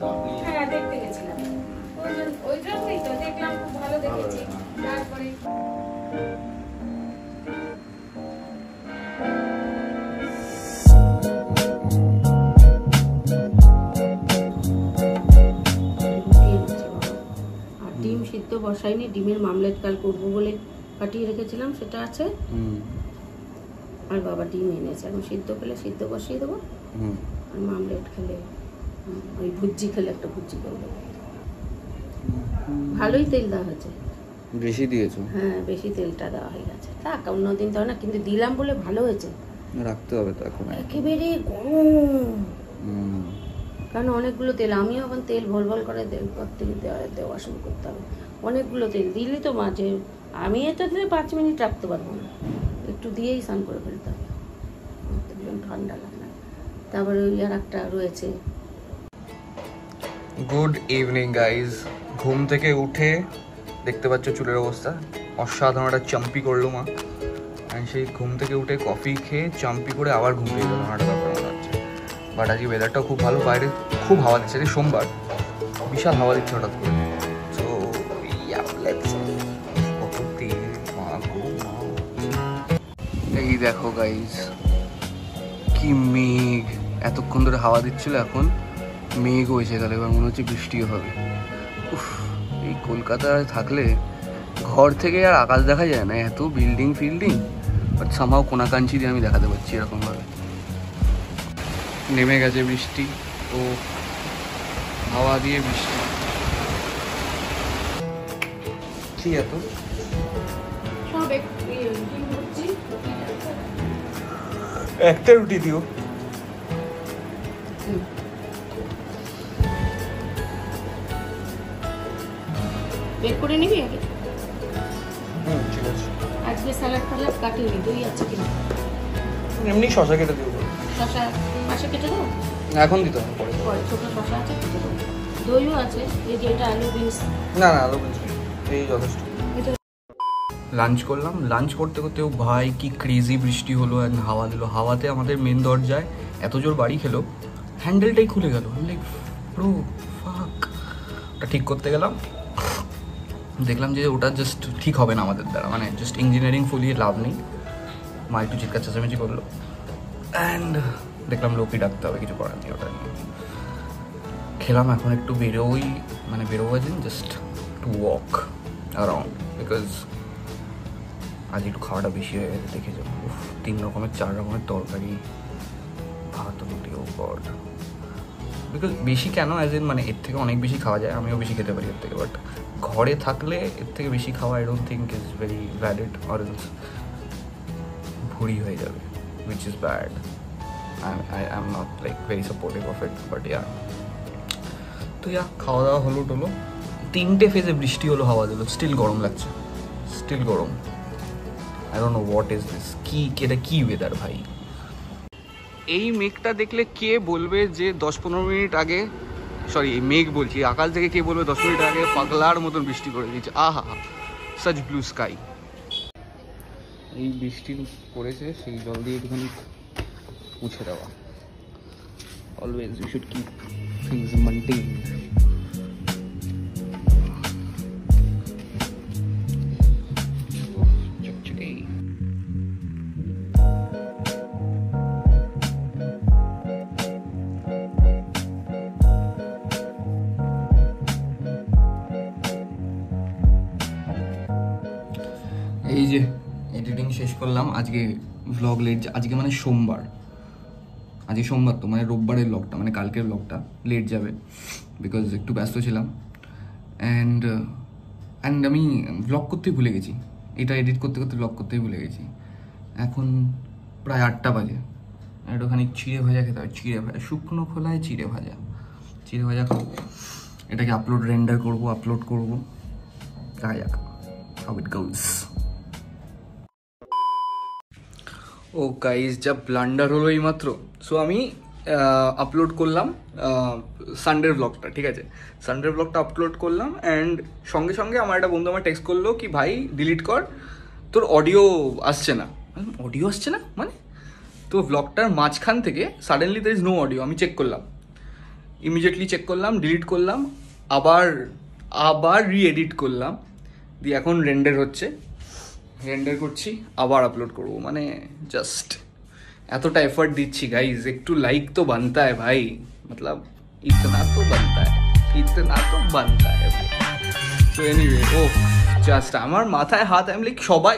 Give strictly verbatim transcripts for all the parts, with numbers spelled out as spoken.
হ্যাঁ দেখতে গেছিলাম ওই জন্যই তো দেখলাম খুব ভালো দেখেছি তারপরে ডিম সিদ্ধ বসাইনি ডিমের মামলেট কাল করব বলে কাটিয়ে রেখেছিলাম সেটা আছে আর বাবা ডিম এনেছে আমি সিদ্ধ পেলে সিদ্ধ বসিয়ে দেবো আর মামলেট খেলে ওই ভুজি খেলে একটা ভুজি করবো ভালোই তেল দেওয়া হয়েছে বেশি দিয়েছো হ্যাঁ বেশি তেলটা দেওয়া হয়ে গেছে থাক অন্যদিন তো না কিন্তু দিলাম বলে ভালো হয়েছে রাখতে হবে তো এখন একেবারে গরম কারণ অনেকগুলো তেল আমিও এখন তেল ভল ভল করে দেওয়া শুরু করতে হবে অনেকগুলো তেল দিলি তো মাঝে আমি এটা দিলে পাঁচ মিনিট রাখতে পারবো না একটু দিয়েই স্নান করে ফেলতে হবে ঠান্ডা লাগে না তারপরে ওই আর একটা রয়েছে গুড ইভিনিং গাইজ ঘুম থেকে উঠে দেখতে পাচ্ছ চুলের অবস্থা অসাধারণ একটা চাম্পি করলো মা সেই ঘুম থেকে উঠে কফি খেয়ে চাম্পি করে আবার ঘুম পেয়ে গেল হাঁটা হচ্ছে বাট আজকে ওয়েদারটাও খুব ভালো বাইরে খুব হাওয়া দিচ্ছে আজকে সোমবার বিশাল হাওয়া দিচ্ছে হঠাৎ করে সো এই দেখো গাইজ কি মেঘ এতক্ষণ ধরে হাওয়া দিচ্ছিল এখন মেঘও এসে গেল এবার মনে হচ্ছে বৃষ্টিও হবে উফ এই কলকাতায় থাকলে ঘর থেকে আর আকাশ দেখা যায় না এত বিল্ডিং ফিল্ডিং বাট সামহাও কোনাকাঞ্চি দিয়ে আমি দেখাতে পারছি এরকমভাবে নেমে গেছে বৃষ্টি ও হাওয়া দিয়ে বৃষ্টি কি এত একটা রুটি দিও বের করে নিবি আগে হুম ঠিক আছে আজকে স্যালাড ফালাড কাটিয়ে নি দই আছে কিনা এমনি শসা কেটে দিও শসা মাসে কেটে দাও না এখন দিতে হবে পরে পরে ছোট শসা আছে কেটে দাও দইও আছে এই যে এটা আলু বিনস না না আলু বিনস এই যথেষ্ট লাঞ্চ করলাম লাঞ্চ করতে করতেও ভাই কি ক্রেজি বৃষ্টি হলো আর হাওয়া দিল হাওয়াতে আমাদের মেন দরজায় এত জোর বাড়ি খেলো হ্যান্ডেলটাই খুলে গেল লাইক প্রো ফাক ওটা ঠিক করতে গেলাম দেখলাম যে ওটা জাস্ট ঠিক হবে না আমাদের দ্বারা মানে জাস্ট ইঞ্জিনিয়ারিং ফুলিয়ে লাভ নেই মা একটু চিৎকার চেঁচামেচি করলো অ্যান্ড দেখলাম লোকই ডাকতে হবে কিছু করার নেই ওটা নিয়ে খেলাম এখন একটু বেরোই মানে বেরোবো দিন just to walk around because আজ একটু খাওয়াটা বেশি হয়ে গেছে দেখে যাবো তিন রকমের চার রকমের তরকারি ভাত রুটি ও গড বিকজ বেশি কেন অ্যাজ ইন মানে এর থেকে অনেক বেশি খাওয়া যায় আমিও বেশি খেতে পারি এর থেকে বাট ঘরে থাকলে এর থেকে বেশি খাওয়া I don't think is very valid or ভুড়ি হয়ে যাবে which is bad I am not like very supportive of it but yeah তো ইয়া খাওয়া দাওয়া হলো টলো তিনটে ফেজে বৃষ্টি হলো হাওয়া দিল স্টিল গরম লাগছে স্টিল গরম I don't know what is this কী এটা কী ওয়েদার ভাই এই মেঘটা দেখলে কে বলবে যে দশ পনেরো মিনিট আগে সরি মেঘ বলছি আকাশ থেকে কে বলবে দশ মিনিট আগে পাগলার মতন বৃষ্টি করে দিয়েছে আহা সাচ ব্লু স্কাই এই বৃষ্টি পড়েছে সেই জল দিয়ে একটুখানি মুছে দেওয়া always you should keep things maintain এই যে এডিটিং শেষ করলাম আজকে ব্লগ লেট আজকে মানে সোমবার আজকে সোমবার তো মানে রোববারের ব্লগটা মানে কালকের ব্লগটা লেট যাবে বিকজ একটু ব্যস্ত ছিলাম অ্যান্ড অ্যান্ড আমি ব্লগ করতেই ভুলে গেছি এটা এডিট করতে করতে ব্লগ করতেই ভুলে গেছি এখন প্রায় আটটা বাজে একটুখানি চিড়ে ভাজা খেতে হবে চিড়ে ভাজা শুকনো খোলায় চিড়ে ভাজা চিড়ে ভাজা খাবো এটাকে আপলোড রেন্ডার করবো আপলোড করবো তাই how it goes oh guys যা ব্লান্ডার হলো এই মাত্র সো আমি আপলোড করলাম সানডের ব্লগটা ঠিক আছে সানডের ব্লগটা আপলোড করলাম অ্যান্ড সঙ্গে সঙ্গে আমার একটা বন্ধু আমার টেক্সট করলো কি ভাই ডিলিট কর তোর অডিও আসছে না অডিও আসছে না মানে তো ব্লগটার মাঝখান থেকে suddenly there is no audio আমি চেক করলাম ইমিডিয়েটলি চেক করলাম, ডিলিট করলাম, আবার আবার রিএডিট করলাম, দিয়ে এখন রেন্ডার হচ্ছে, রেন্ডার করছি, আবার আপলোড করব। মানে জাস্ট এতটা এফার্ট দিচ্ছি গাইজ, একটু লাইক তো বানতা হ্যায় ভাই, মতলব ইতনা তো বানতা হ্যায়, ইতনা তো বানতা হ্যায় ভাই। সো এনিওয়ে, ও জাস্ট আমার মাথায় হাত, আমি লাইক সবাই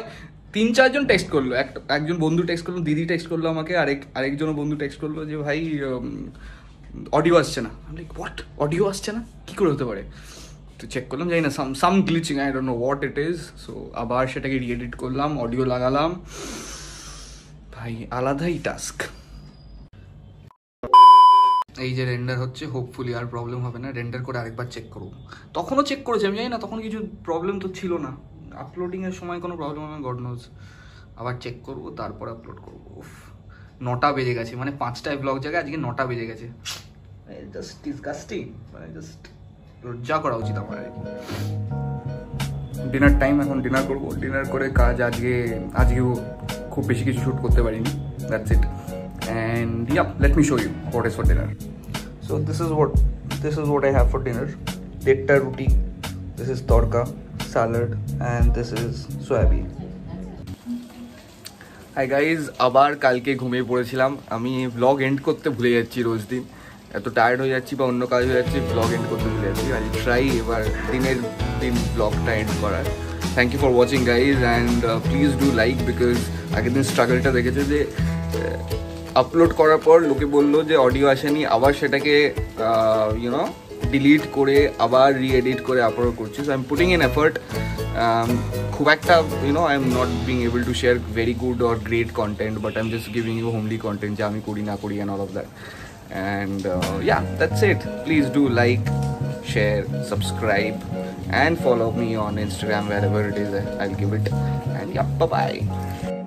তিন চারজন টেক্সট করলো, এক একজন বন্ধু টেক্সট করলো, দিদি টেক্সট করলো আমাকে, আরেক আরেকজনও বন্ধু টেক্সট করলো যে ভাই অডিও আসছে না। আমি লাইক হোয়াট, অডিও আসছে না, কী করে হতে পারে? তো চেক করলাম, জানি না, some some glitching, I don't know what it is. So আবার সেটাকে রিএডিট করলাম, অডিও লাগালাম, ভাই আলাদাই টাস্ক। এই যে রেন্ডার হচ্ছে, হোপফুলি আর প্রবলেম হবে না, রেন্ডার করে আরেকবার চেক করবো। তখনও চেক করেছি আমি, জানি না তখন কিছু প্রবলেম তো ছিল না, আপলোডিংয়ের সময় কোনো প্রবলেম হবে না, গড নোজ। আবার চেক করবো, তারপর আপলোড করবো। নটা বেজে গেছে, মানে পাঁচটায় ব্লগ জায়গায় আজকে নটা বেজে গেছে। জাস্ট ডিসগাস্টিং, মানে জাস্ট লজ্জা করা উচিত আমার আর কি। ডিনার টাইম, এখন ডিনার করবো, ডিনার করে কাজ। আজকে আজকেও খুব বেশি কিছু শ্যুট করতে পারিনি, that's it. And yeah, let me show you what is for dinner. So this is what this is what I have for dinner. Detta roti, this is torka, salad, and this is soyabean. Hi guys, আবার কালকে ঘুমিয়ে পড়েছিলাম। আমি blog and করতে ভুলে যাচ্ছি রোজ দিন, এত টায়ার্ড হয়ে যাচ্ছি বা অন্য কাজ হয়ে যাচ্ছে, ব্লগ এন্ড করতে ভুলে যাচ্ছি। আই উইল ট্রাই এবার দিনের দিন ব্লগটা এন্ড করার। Thank you for watching guys, and uh, please do like, because আগের দিন স্ট্রাগলটা দেখেছো যে আপলোড করার পর লোকে বললো যে অডিও আসেনি, আবার সেটাকে ইউনো ডিলিট করে আবার রিএডিট করে আপলোড করছি। So I am putting in effort. খুব একটা you know I am not being able to share very good or great content, but I am just giving you homely content, যে আমি করি না করি, and all of that. And yeah, that's it. Please do like, share, subscribe, and follow me on Instagram, wherever it is, I'll give it, and yeah, bye bye.